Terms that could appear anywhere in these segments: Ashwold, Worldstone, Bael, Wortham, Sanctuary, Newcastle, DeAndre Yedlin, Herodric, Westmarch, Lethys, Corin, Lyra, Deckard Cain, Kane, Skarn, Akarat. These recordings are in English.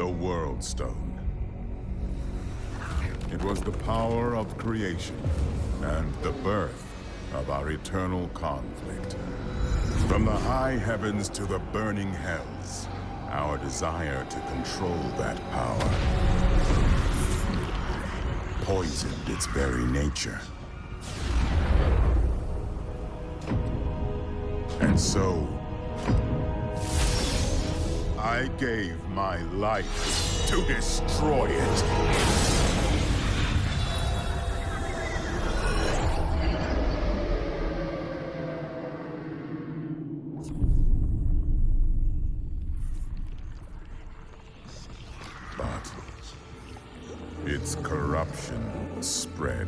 The Worldstone. It was the power of creation and the birth of our eternal conflict. From the high heavens to the burning hells, our desire to control that power poisoned its very nature. And so, I gave my life to destroy it. Its corruption spread.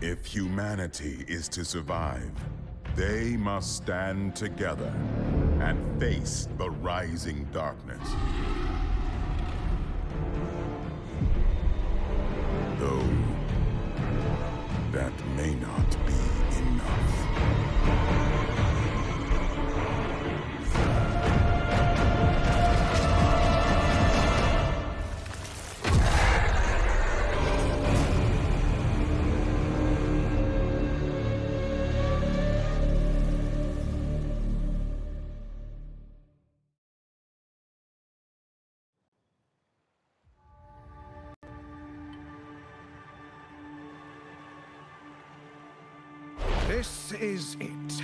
If humanity is to survive, they must stand together and face the rising darkness. Though that may not be enough. This is it.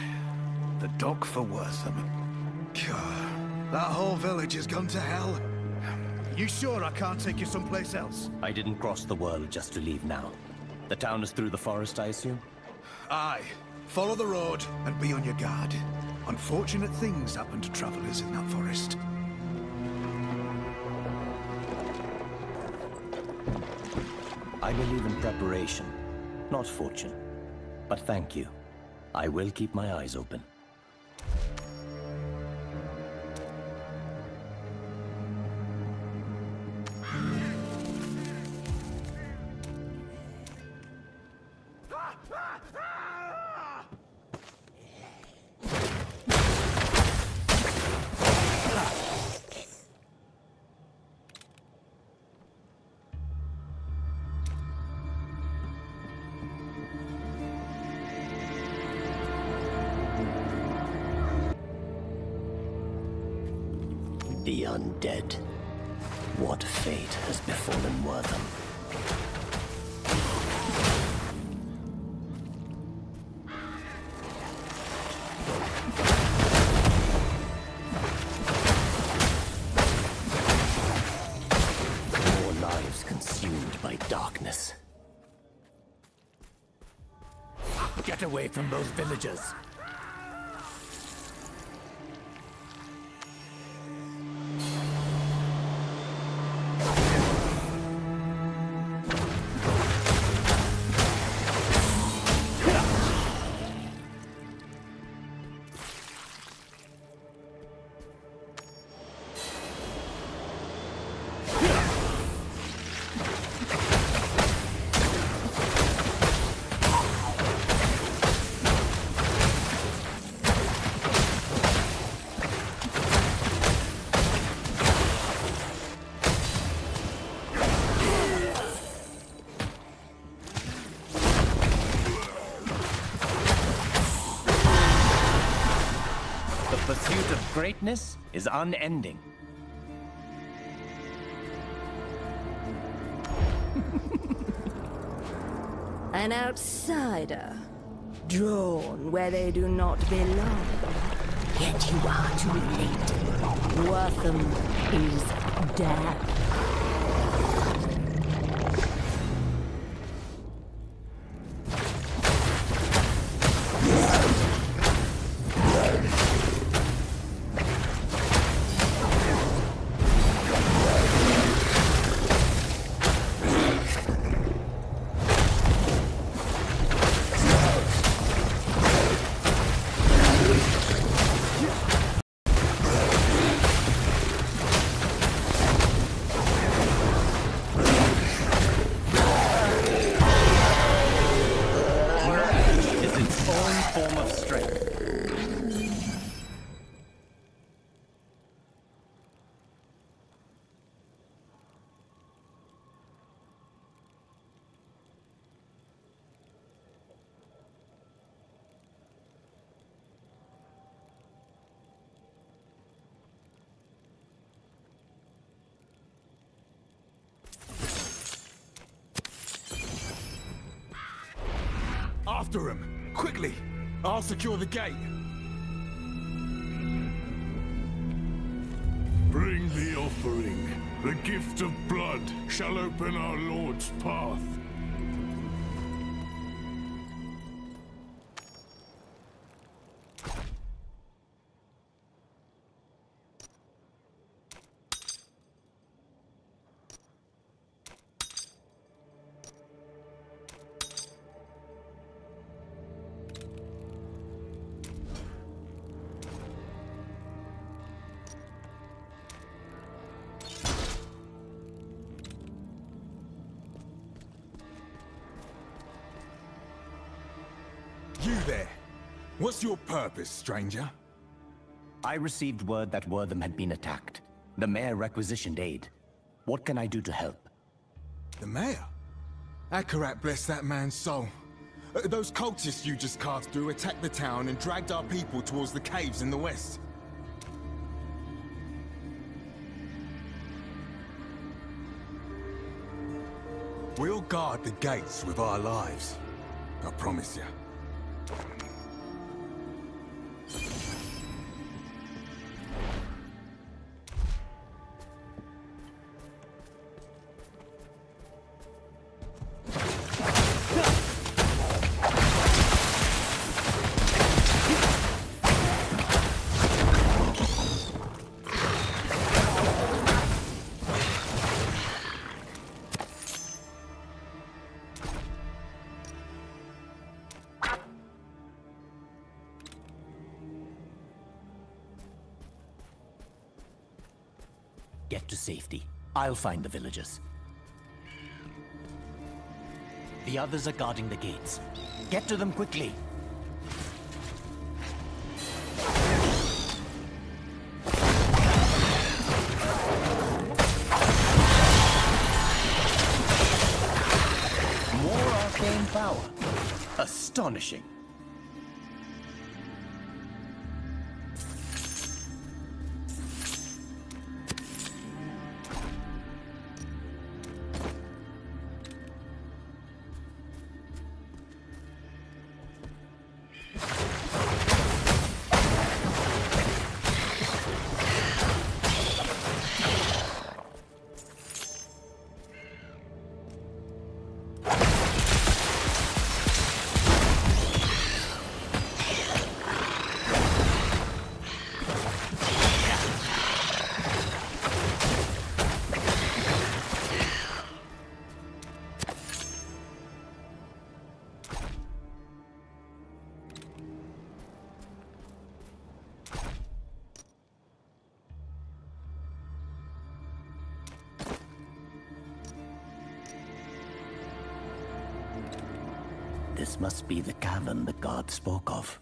The dock for Wortham. God, that whole village has gone to hell. You sure I can't take you someplace else? I didn't cross the world just to leave now. The town is through the forest, I assume? Aye. Follow the road and be on your guard. Unfortunate things happen to travelers in that forest. I believe in preparation, not fortune. But thank you. I will keep my eyes open. The undead. What fate has befallen Wortham? More lives consumed by darkness. Get away from those villagers! Greatness is unending. An outsider, drawn where they do not belong. Yet you are too late. Wortham is dead. after him! Quickly! I'll secure the gate! Bring the offering. The gift of blood shall open our Lord's path. What's your purpose, stranger? I received word that Wortham had been attacked. The mayor requisitioned aid. What can I do to help? The mayor? Akarat bless that man's soul. Those cultists you just cast through attacked the town and dragged our people towards the caves in the west. We'll guard the gates with our lives. I promise you. Get to safety. I'll find the villagers. The others are guarding the gates. Get to them quickly! More arcane power. Astonishing. This must be the cavern the guard spoke of.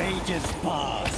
Ages pass.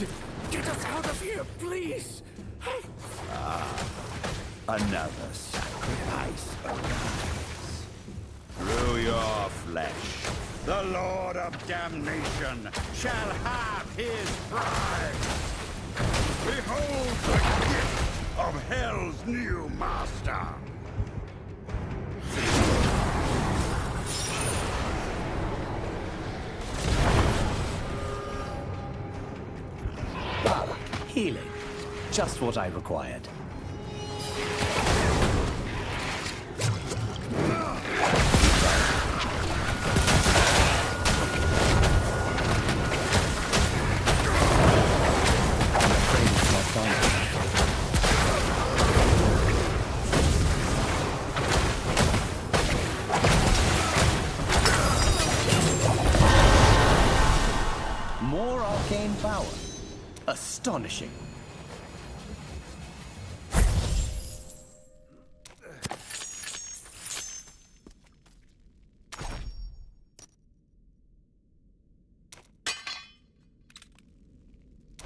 Lord! Get us out of here, please! Another sacrifice arrives. Through your flesh, the Lord of Damnation shall have his prize! Behold the gift of Hell's new master! Healing. Just what I required. More arcane power. Astonishing.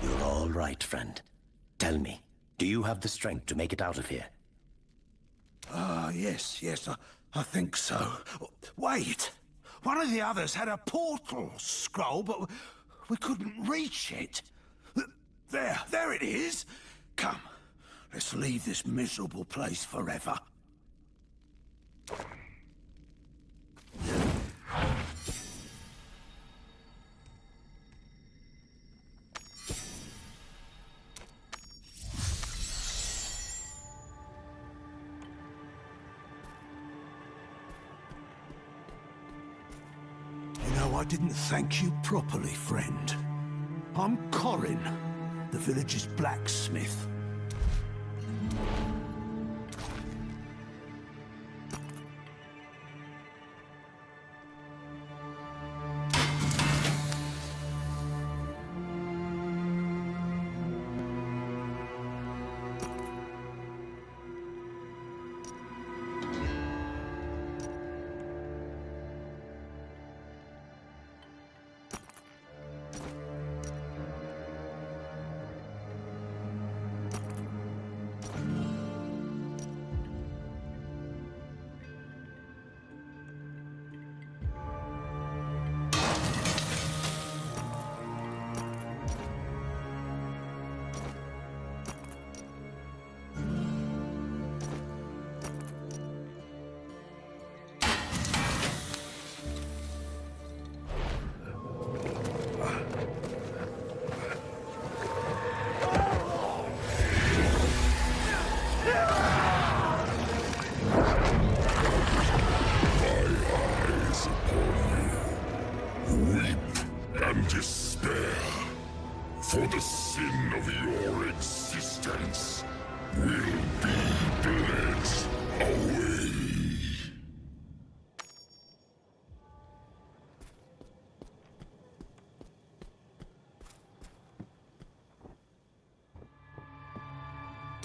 You're all right, friend. Tell me, do you have the strength to make it out of here? Yes, I think so. Wait! One of the others had a portal scroll, but we couldn't reach it. There it is! Come, let's leave this miserable place forever. You know, I didn't thank you properly, friend. I'm Corin, the village's blacksmith.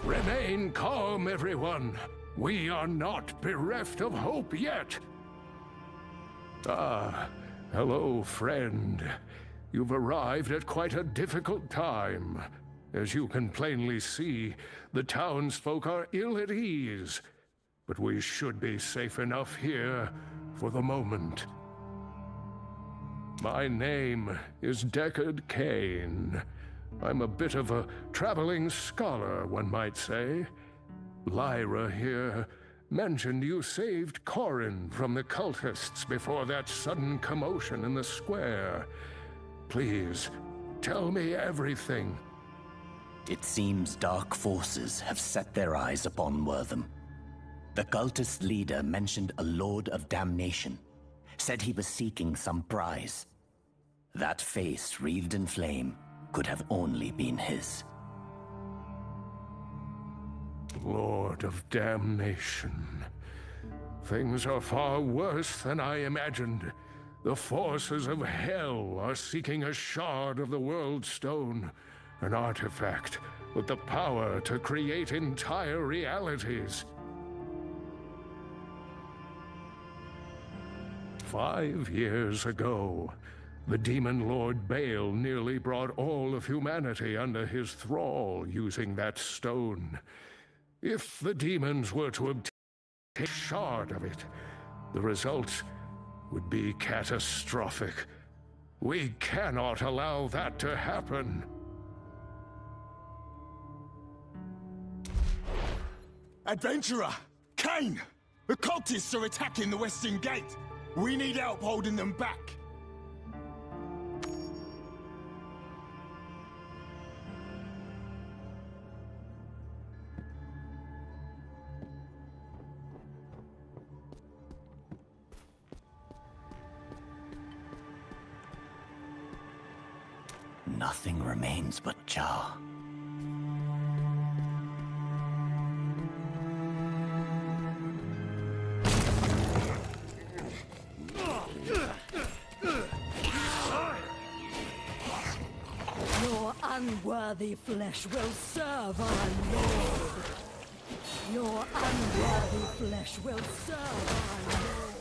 Remain calm, everyone. We are not bereft of hope yet. Ah, hello, friend. You've arrived at quite a difficult time. As you can plainly see, the townsfolk are ill at ease. But we should be safe enough here for the moment. My name is Deckard Cain. I'm a bit of a traveling scholar, one might say. Lyra here mentioned you saved Corin from the cultists before that sudden commotion in the square. Please, tell me everything. It seems dark forces have set their eyes upon Wortham. The cultist leader mentioned a Lord of Damnation, said he was seeking some prize. That face wreathed in flame could have only been his. Lord of Damnation. Things are far worse than I imagined. The forces of Hell are seeking a shard of the Worldstone, an artifact with the power to create entire realities. 5 years ago, The demon lord Bael nearly brought all of humanity under his thrall using that stone. If the demons were to obtain a shard of it, the result would be catastrophic. We cannot allow that to happen. Adventurer! Kane! The cultists are attacking the Western Gate! We need help holding them back! Nothing remains but jar. Your unworthy flesh will serve our Lord. Your unworthy flesh will serve our Lord.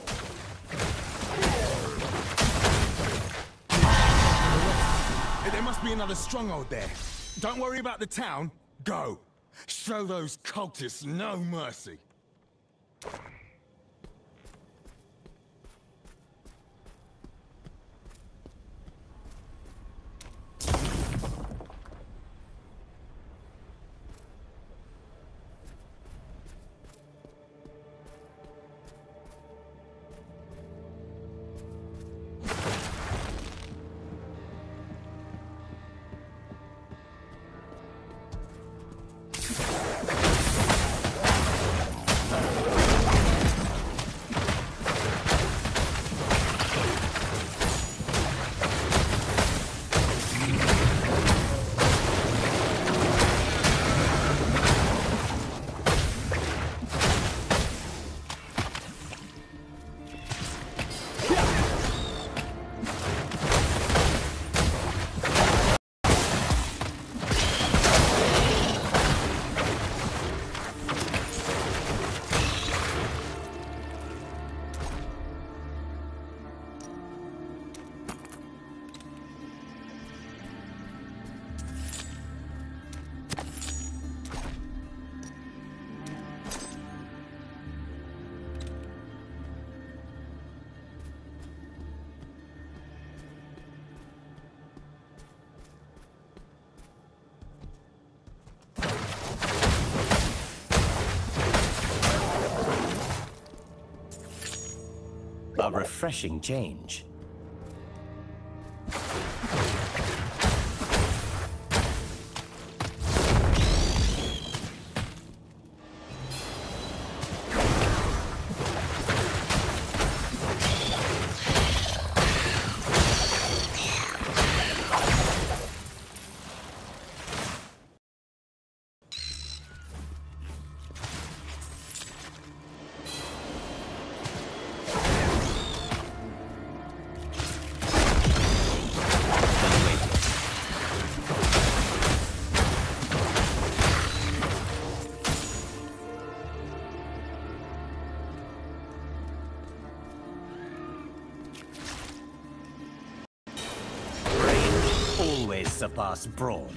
There must be another stronghold there. Don't worry about the town. Go. Show those cultists no mercy. A refreshing change. Surpass brawn.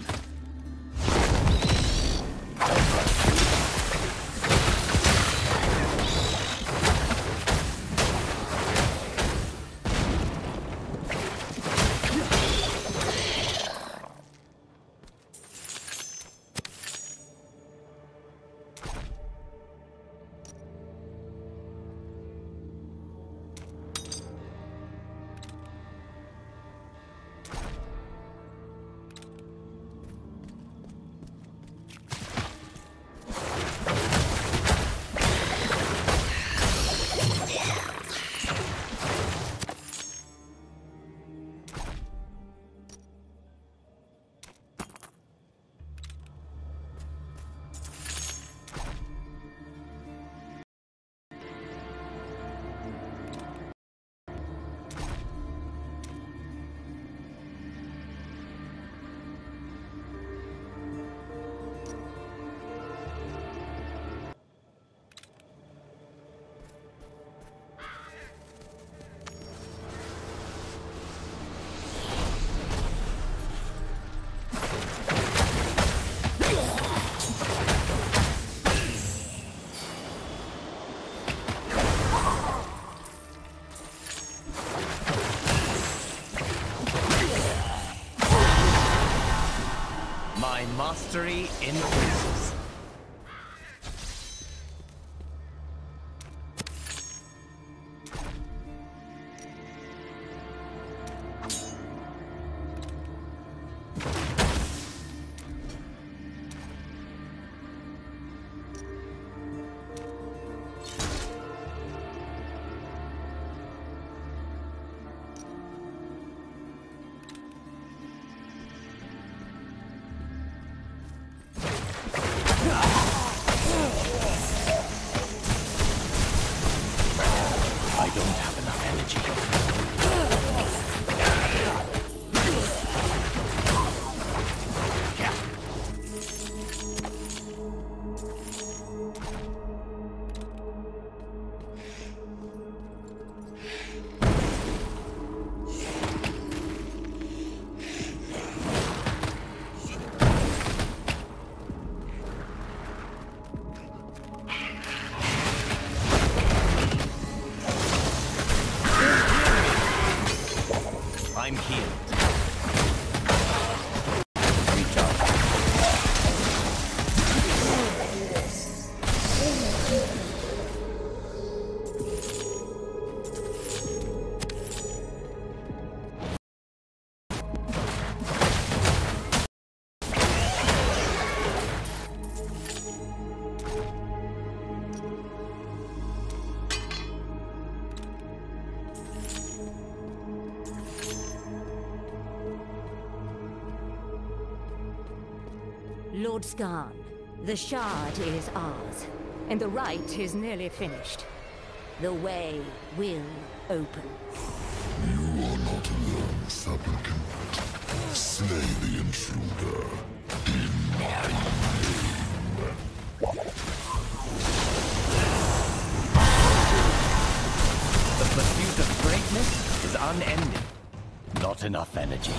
My mastery increases. Lord Skarn, the shard is ours, and the rite is nearly finished. The way will open. You are not alone, supplicant. Slay the intruder in my name. The pursuit of greatness is unending. Not enough energy.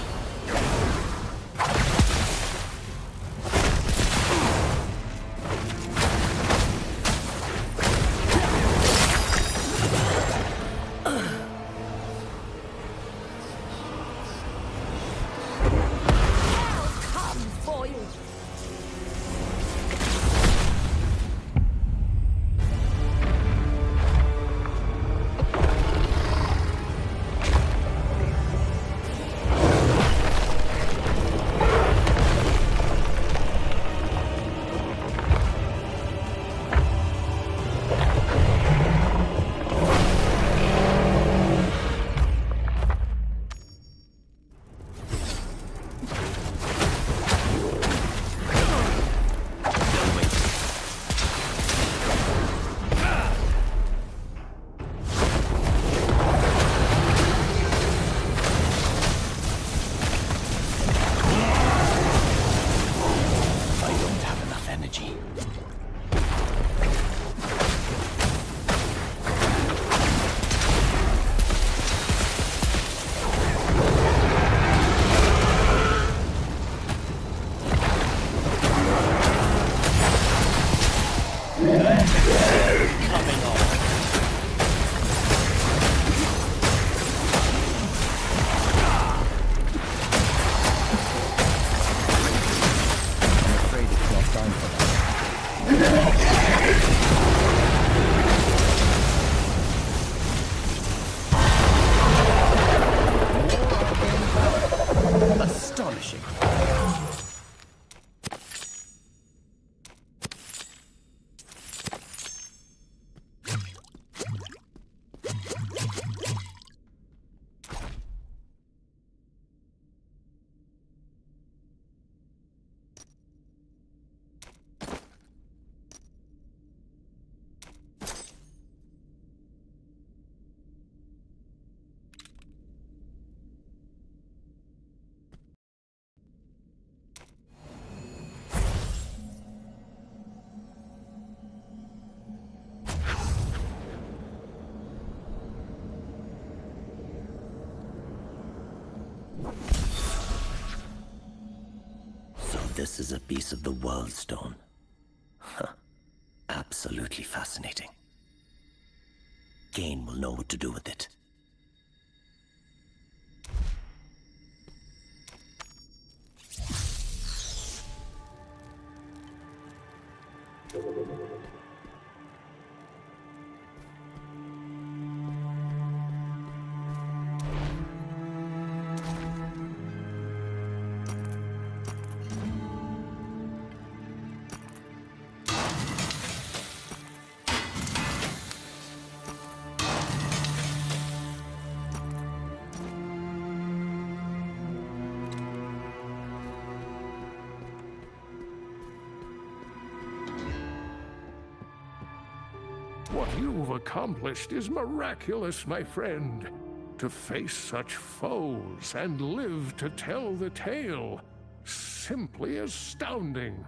This is a piece of the Worldstone. Huh. Absolutely fascinating. Kane will know what to do with it. you've accomplished is miraculous, my friend. To face such foes and live to tell the tale, simply astounding.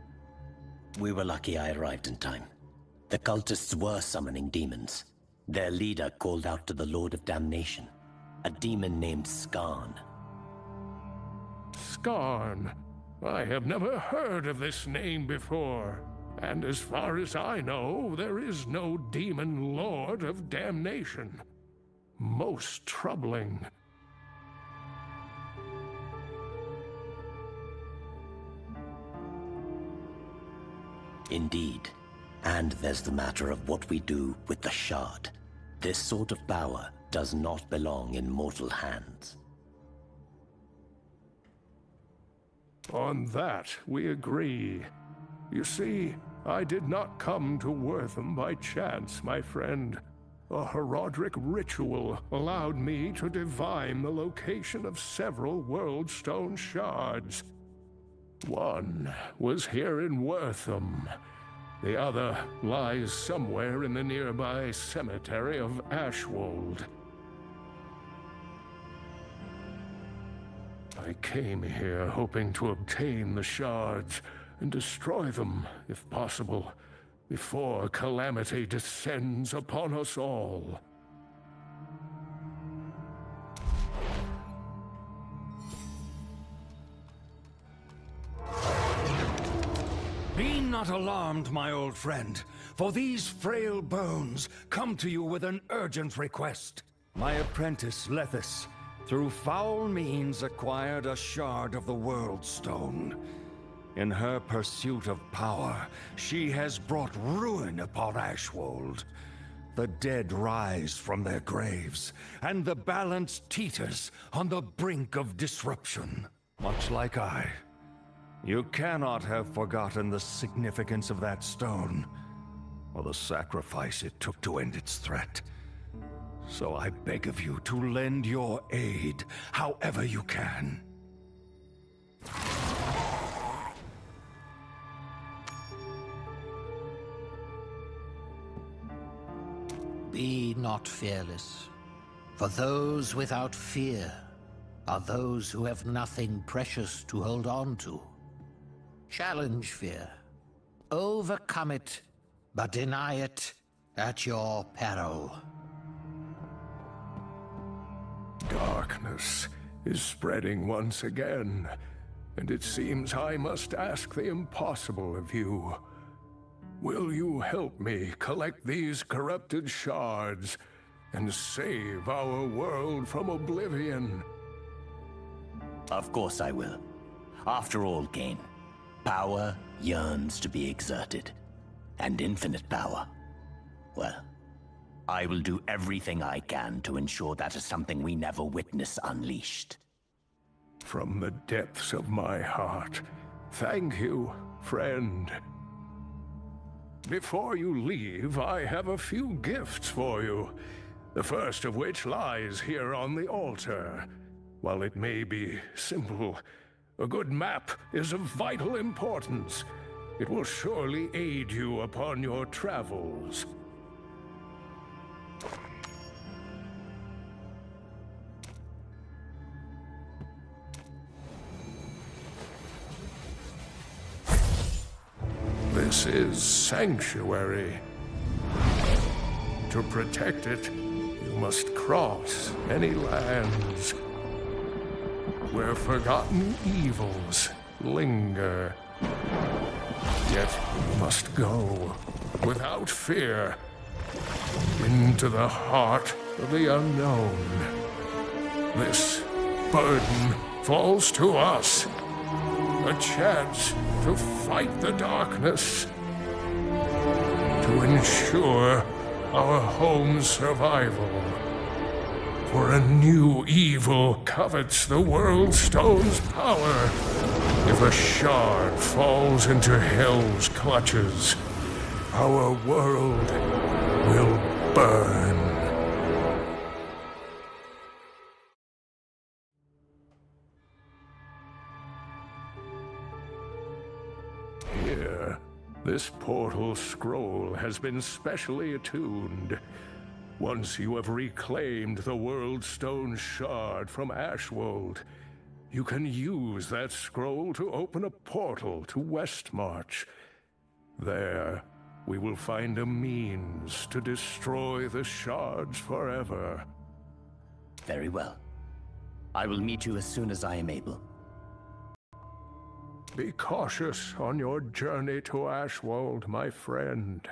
We were lucky I arrived in time. The cultists were summoning demons. Their leader called out to the Lord of Damnation, a demon named Skarn. Skarn? I have never heard of this name before. And as far as I know, there is no demon Lord of Damnation. Most troubling. Indeed. And there's the matter of what we do with the shard. This sort of power does not belong in mortal hands. On that, we agree. You see, I did not come to Wortham by chance, my friend. A Herodric ritual allowed me to divine the location of several Worldstone shards. One was here in Wortham. The other lies somewhere in the nearby cemetery of Ashwold. I came here hoping to obtain the shards and destroy them, if possible, before calamity descends upon us all. Be not alarmed, my old friend, for these frail bones come to you with an urgent request. My apprentice, Lethys, through foul means acquired a shard of the Worldstone. In her pursuit of power, she has brought ruin upon Ashwold. The dead rise from their graves, and the balance teeters on the brink of disruption. Much like I. You cannot have forgotten the significance of that stone, or the sacrifice it took to end its threat. So I beg of you to lend your aid, however you can. Be not fearless, for those without fear are those who have nothing precious to hold on to. Challenge fear, overcome it, but deny it at your peril. Darkness is spreading once again, and it seems I must ask the impossible of you. Will you help me collect these corrupted shards and save our world from oblivion? Of course I will. After all, Kane, power yearns to be exerted, and infinite power. Well, I will do everything I can to ensure that is something we never witness unleashed. From the depths of my heart, thank you, friend. Before you leave, I have a few gifts for you, the first of which lies here on the altar. While it may be simple, a good map is of vital importance. It will surely aid you upon your travels. This is Sanctuary. To protect it, you must cross any lands where forgotten evils linger. Yet you must go, without fear, into the heart of the unknown. This burden falls to us. A chance to fight the darkness. To ensure our home's survival. For a new evil covets the Worldstone's power. If a shard falls into Hell's clutches, our world will burn. Here, This portal scroll has been specially attuned. Once you have reclaimed the Worldstone shard from Ashwold, you can use that scroll to open a portal to Westmarch. There, we will find a means to destroy the shards forever. Very well. I will meet you as soon as I am able. Be cautious on your journey to Ashwold, my friend.